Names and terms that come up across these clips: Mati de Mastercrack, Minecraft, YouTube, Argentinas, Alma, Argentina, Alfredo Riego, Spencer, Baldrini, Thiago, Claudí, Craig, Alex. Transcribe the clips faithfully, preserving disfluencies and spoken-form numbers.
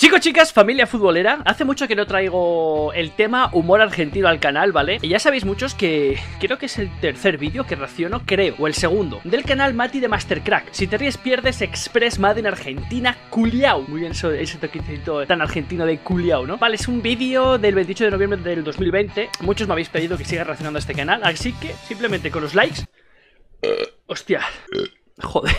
Chicos, chicas, familia futbolera, hace mucho que no traigo el tema humor argentino al canal, ¿vale? Y ya sabéis muchos que creo que es el tercer vídeo que reacciono, creo, o el segundo, del canal Mati de Mastercrack. Si te ríes, pierdes, express, Made in Argentina, culiao. Muy bien eso, ese toquecito tan argentino de culiao, ¿no? Vale, es un vídeo del veintiocho de noviembre del dos mil veinte. Muchos me habéis pedido que siga reaccionando a este canal, así que simplemente con los likes... Hostia, joder.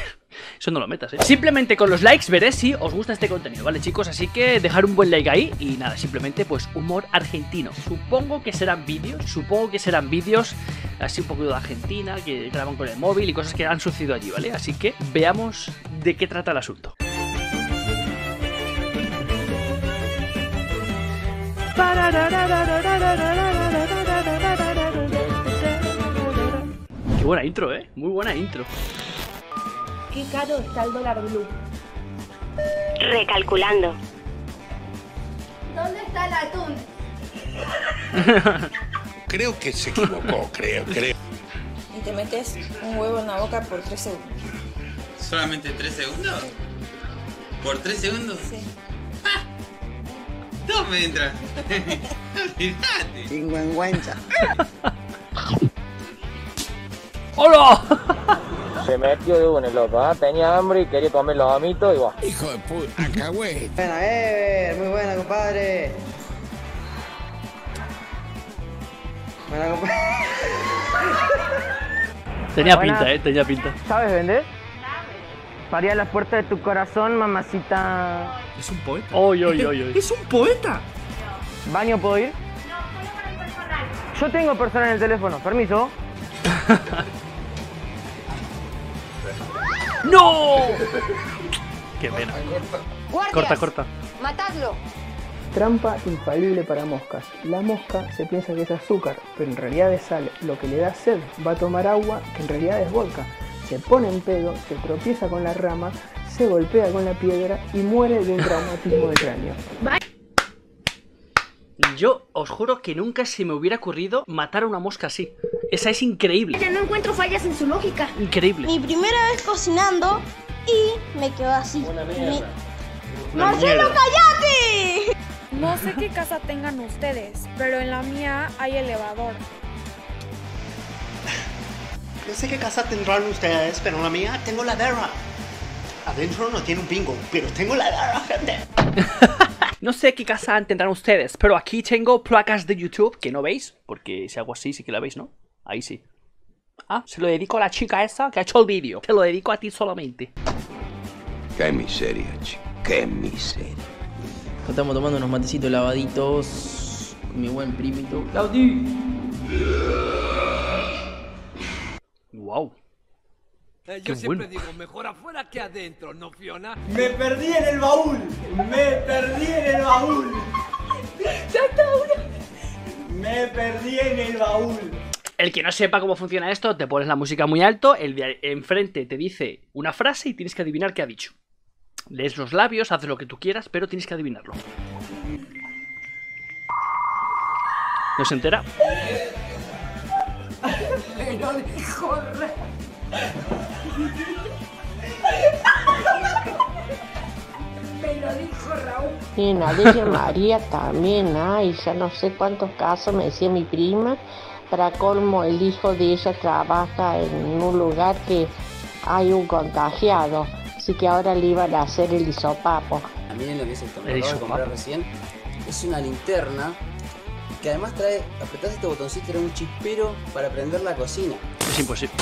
Eso no lo metas, ¿eh? Simplemente con los likes veré si os gusta este contenido, ¿vale, chicos? Así que dejar un buen like ahí y nada, simplemente pues humor argentino. Supongo que serán vídeos, supongo que serán vídeos así un poco de Argentina, que graban con el móvil y cosas que han sucedido allí, ¿vale? Así que veamos de qué trata el asunto. Qué buena intro, ¿eh? Muy buena intro. Qué caro está el dólar blue. Recalculando. ¿Dónde está el atún? Creo que se equivocó, creo, creo. Y te metes un huevo en la boca por tres segundos. ¿Solamente tres segundos? ¿Por tres segundos? Sí. ¡Ah! Dos me entran. Fíjate. Chingüengüencha. ¡Hola! Se metió de uno el otro, ¿ah? Tenía hambre y quería comer los amitos y va. Hijo de puta, cagüey. Buena, Ever, muy buena, compadre. Buena, compadre. Tenía buena. Pinta, eh, tenía pinta. ¿Sabes vender? Paría las puertas de tu corazón, mamacita. ¿Es un poeta? Oy, oy, oy, oy. ¿Es un poeta? No. ¿Baño puedo ir? No, solo para el personal. Yo tengo personal en el teléfono, permiso. ¡No! ¡Qué pena! Guardias, corta, corta. Matadlo. Trampa infalible para moscas. La mosca se piensa que es azúcar, pero en realidad es sal. Lo que le da sed. Va a tomar agua, que en realidad es vodka. Se pone en pedo, se tropieza con la rama, se golpea con la piedra y muere de un traumatismo de cráneo. Yo os juro que nunca se me hubiera ocurrido matar a una mosca así. Esa es increíble. Ya no encuentro fallas en su lógica. Increíble. Mi primera vez cocinando y me quedo así. Buena mierda. Mi... Buena ¡Marcelo, mierda. Cállate! No sé qué casa tengan ustedes, pero en la mía hay elevador. No sé qué casa tendrán ustedes, pero en la mía tengo la verga. Adentro no tiene un pingo, pero tengo la verga, gente. No sé qué casa tendrán ustedes, pero aquí tengo placas de YouTube que no veis, porque si hago así sí que la veis, ¿no? Ahí sí. Ah, se lo dedico a la chica esa que ha hecho el vídeo. Te lo dedico a ti solamente. Qué miseria, chico. Qué miseria. Estamos tomando unos matecitos lavaditos con mi buen primito. ¡Claudí! Wow. Eh, yo Qué siempre bueno. digo, mejor afuera que adentro, ¿no, Fiona? ¡Me perdí en el baúl! ¡Me perdí en el baúl! ¡Ya está una! ¡Me perdí en el baúl! El que no sepa cómo funciona esto, te pones la música muy alto, el de enfrente te dice una frase y tienes que adivinar qué ha dicho. Lees los labios, haces lo que tú quieras, pero tienes que adivinarlo. ¿No se entera? ¡No le corre! Pero dijo Raúl. Y nadie de María también, ay, ya no sé cuántos casos me decía mi prima. Para colmo, el hijo de ella trabaja en un lugar que hay un contagiado, así que ahora le iban a hacer el hisopapo. Miren lo que es esto, lo compré recién. Es una linterna que además trae, apretás este botoncito, era un chispero para prender la cocina. Es imposible.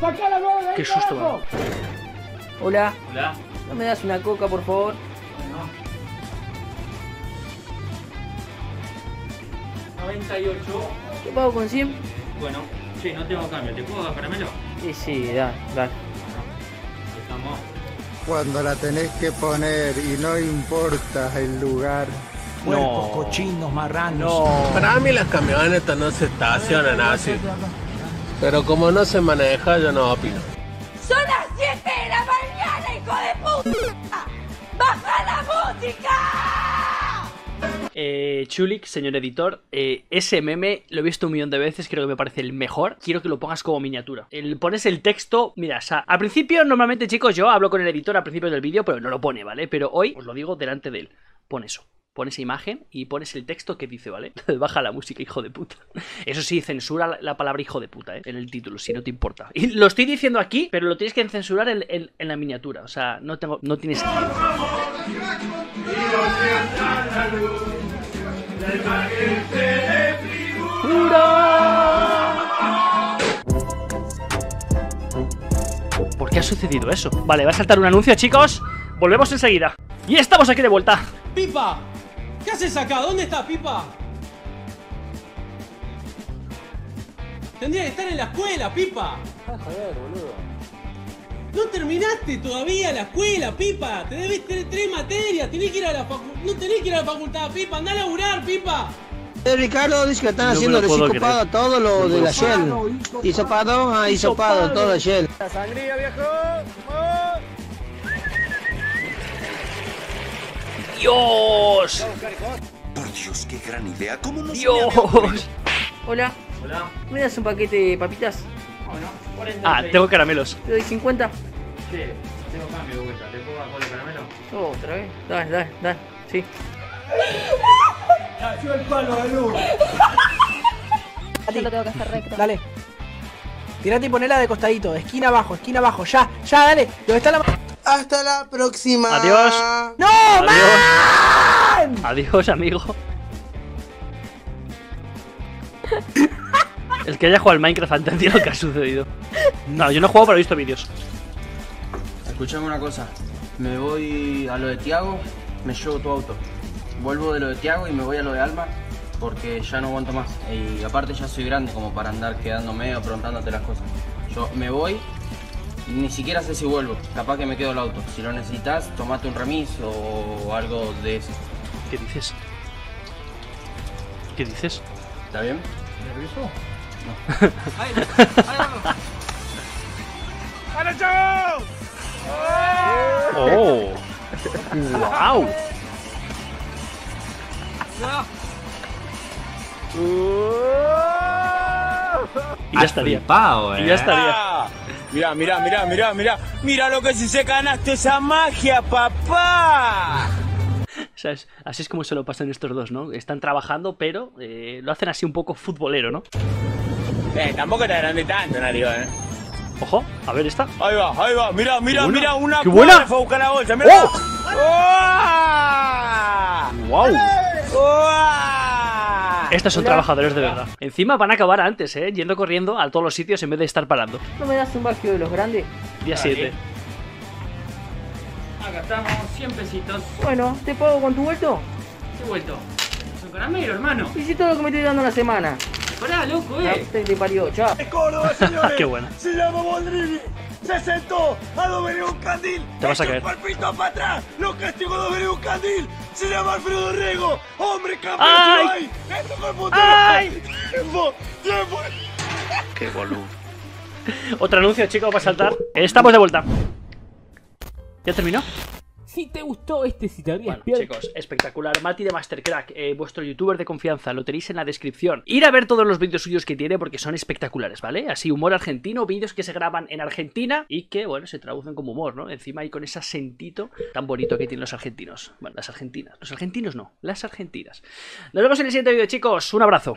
¡Sacá la mano de ahí! ¡Qué susto, mano! Hola. Hola. ¿No me das una coca, por favor? No. noventa y ocho. ¿Qué pago con cien? Bueno, sí, no tengo cambio. ¿Te puedo dar caramelo? Sí, sí, da, da. Estamos. Cuando la tenés que poner y no importa el lugar. Cuerpos, no. Cochinos, marranos. No. Para mí las camionetas no se estacionan así. Pero como no se maneja, yo no opino. ¡Son las siete de la mañana, hijo de puta! ¡Baja la música! Eh, eh, Chulik, señor editor, eh, ese meme lo he visto un millón de veces, creo que me parece el mejor. Quiero que lo pongas como miniatura. El, pones el texto, mira, o sea, al principio, normalmente, chicos, yo hablo con el editor al principio del vídeo, pero no lo pone, ¿vale? Pero hoy os lo digo delante de él. Pon eso. Pon esa imagen y pones el texto que dice, ¿vale? Baja la música, hijo de puta. Eso sí, censura la palabra hijo de puta, ¿eh? En el título, si no te importa. Y lo estoy diciendo aquí, pero lo tienes que censurar en, en, en la miniatura. O sea, no tengo, no tienes sentido. ¿Por qué ha sucedido eso? Vale, va a saltar un anuncio, chicos. Volvemos enseguida. Y estamos aquí de vuelta. ¡Pipa! ¿Qué haces acá? ¿Dónde estás, Pipa? Tendría que estar en la escuela, Pipa. Ah, joder, boludo. No terminaste todavía la escuela, Pipa. Te debes tener tres materias. Tenés que ir a la facultad. No tenés que ir a la facultad, Pipa. Andá a laburar, Pipa. Ricardo dice que están no haciendo hisopado a todo lo no de la Shell. Hisopado, ah, hisopado, toda la Shell. La sangría, viejo. ¡Oh! ¡Dios! Por Dios, qué gran idea. ¿Cómo no? ¡Dios! Hola. Hola. ¿Me das un paquete de papitas? No, no. cuarenta, ah, seis. Tengo caramelos. ¿Te doy cincuenta? Sí, tengo cambio de vuelta. ¿Te puedo bajar el caramelo? Oh, ¿otra vez? Dale, dale, dale. Sí. Cayó el palo de luz. Yo lo tengo que hacer recto. Dale. Tirate y ponela de costadito. Esquina abajo, esquina abajo. Ya, ya, dale. ¿Dónde está la mano? Hasta la próxima. Adiós. No, adiós, man. Adiós, amigo. El que haya jugado al Minecraft ha entendido lo que ha sucedido. No, yo no he jugado, pero he visto vídeos. Escuchame una cosa. Me voy a lo de Thiago, me llevo tu auto. Vuelvo de lo de Thiago y me voy a lo de Alma, porque ya no aguanto más. Y aparte ya soy grande como para andar quedándome o preguntándote las cosas. Yo me voy. Ni siquiera sé si vuelvo, capaz que me quedo el auto. Si lo necesitas, tomate un remis o algo de eso. ¿Qué dices? ¿Qué dices? ¿Está bien? ¿Nervioso? No. ¡Ay, ay, ay, chavo! ¡Oh! ¡Wow! Y ya estaría. Flipado, eh. Y ya estaría. Mirá, mirá, mirá, mirá, mirá. Mirá lo que si se ganaste esa magia, papá. ¿Sabes? Así es como se lo pasan estos dos, ¿no? Están trabajando, pero eh, lo hacen así un poco futbolero, ¿no? Eh, tampoco te grande tanto, Nario, ¿eh? Ojo, a ver esta. Ahí va, ahí va. Mirá, mirá, mirá. Una buena. Fue a buscar la bolsa. Mirá. ¡Oh! ¡Oh! ¡Wow! ¡Oh! Estos son trabajadores de verdad. Encima van a acabar antes, eh, yendo corriendo a todos los sitios en vez de estar parando. ¿No me das un vacío de los grandes? Día siete. Acá estamos, cien pesitos. Bueno, ¿te pago con tu vuelto? ¿Qué vuelto? Son caramelos, hermano. Y si todo lo que me estoy dando una semana. Pará, loco, eh. Te, te parió, chao. Es Córdoba, señores. Qué bueno. Se llama Baldrini. Se sentó a doble un candil. Te vas a caer. Palpito para atrás. Lo castigó doble un candil. Se llama Alfredo Riego. Hombre, campeón. ¡Ay! ¡Esto fue el puto! ¡Ay! ¡Tiempo! ¡Tiempo! ¡Qué boludo! Otro anuncio, chicos, para saltar. Estamos de vuelta. ¿Ya terminó? Si te gustó este citaría. Bueno, chicos, espectacular. Mati de Mastercrack, eh, vuestro youtuber de confianza, lo tenéis en la descripción. Ir a ver todos los vídeos suyos que tiene porque son espectaculares, ¿vale? Así, humor argentino, vídeos que se graban en Argentina y que, bueno, se traducen como humor, ¿no? Encima y con ese acentito tan bonito que tienen los argentinos. Bueno, las argentinas. Los argentinos no, las argentinas. Nos vemos en el siguiente vídeo, chicos. Un abrazo.